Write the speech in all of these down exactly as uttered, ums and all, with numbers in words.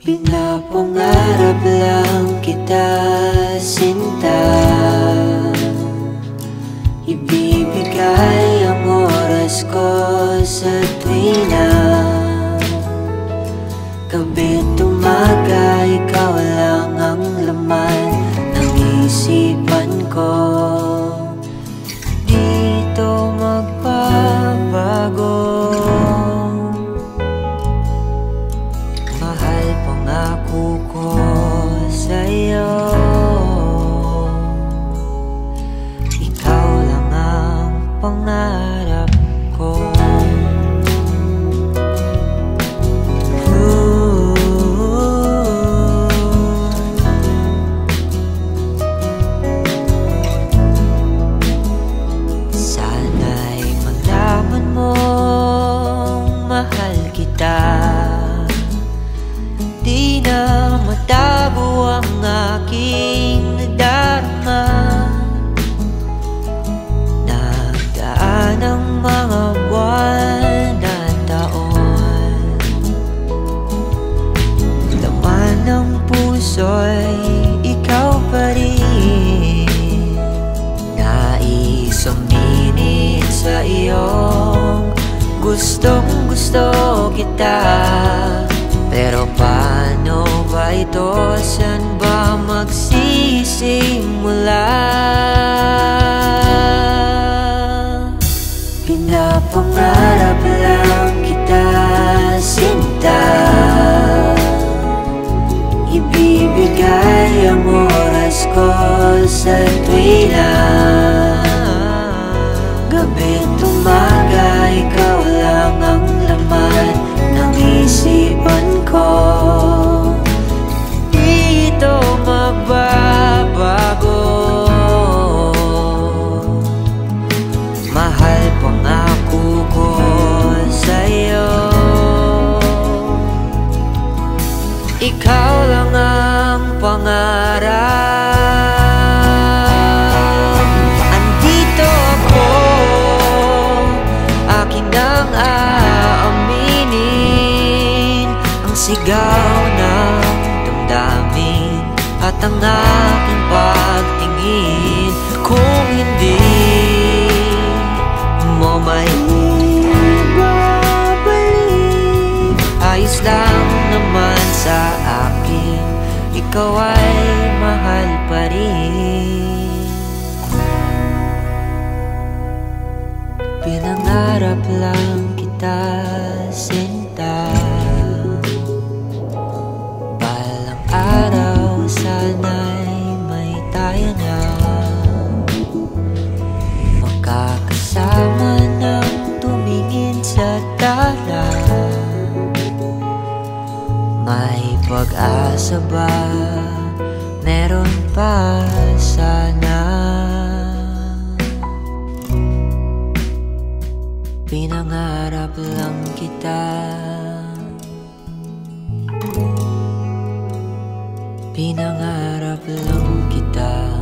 Pinangarap lang kita, sinta. Ibibigay ang oras ko sa tuwina. Gabi't umaga, ikaw lang ang laman ng isipan ko. Dito magbabago. Pangarap ko. Ooh. Sana'y malaman mong mahal kita. Di na matago ang aking nadarama. Ng mga buwan at taon, laman ng puso'y ikaw pa rin. Nais uminin sa iyong gustong gusto kita. Pero paano ba ito? Saan ba magsisimula? Pinangarap lang kita, sinta. Ibibigay ang oras ko sa tuwina. Gabi't umaga, ikaw lang ang laman ng isipan ko. Dito magbabago. Mahal pangako ko sa'yo. Ikaw lang ang pangarap. Andito ako, akin ang aaminin. Ang sigaw ng damdamin at ang aking pagtingin. Kung hindi mo may ibabalik, ayos lang naman sa akin. Ikaw ay mahal pa rin. Pinangarap lang kita, sinta. Balang araw sana'y may tayo na. Sama ng tumingin sa tala. May pag-asa ba? Meron pa sana. Pinangarap lang kita. Pinangarap lang kita.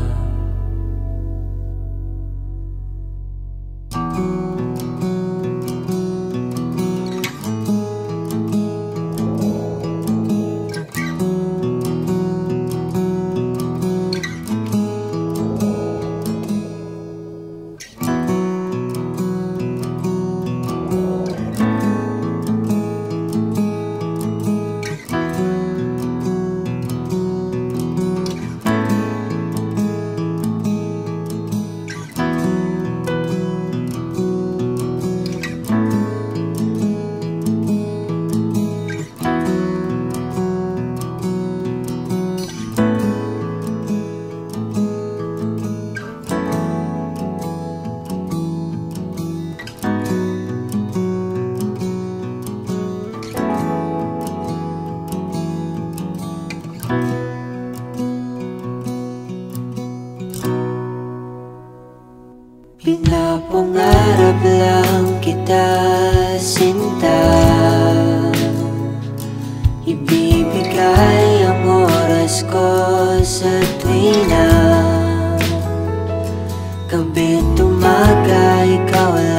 kita sinta, ibibigay ang oras ko sa tuwina. Gabi't umaga, ikaw lang.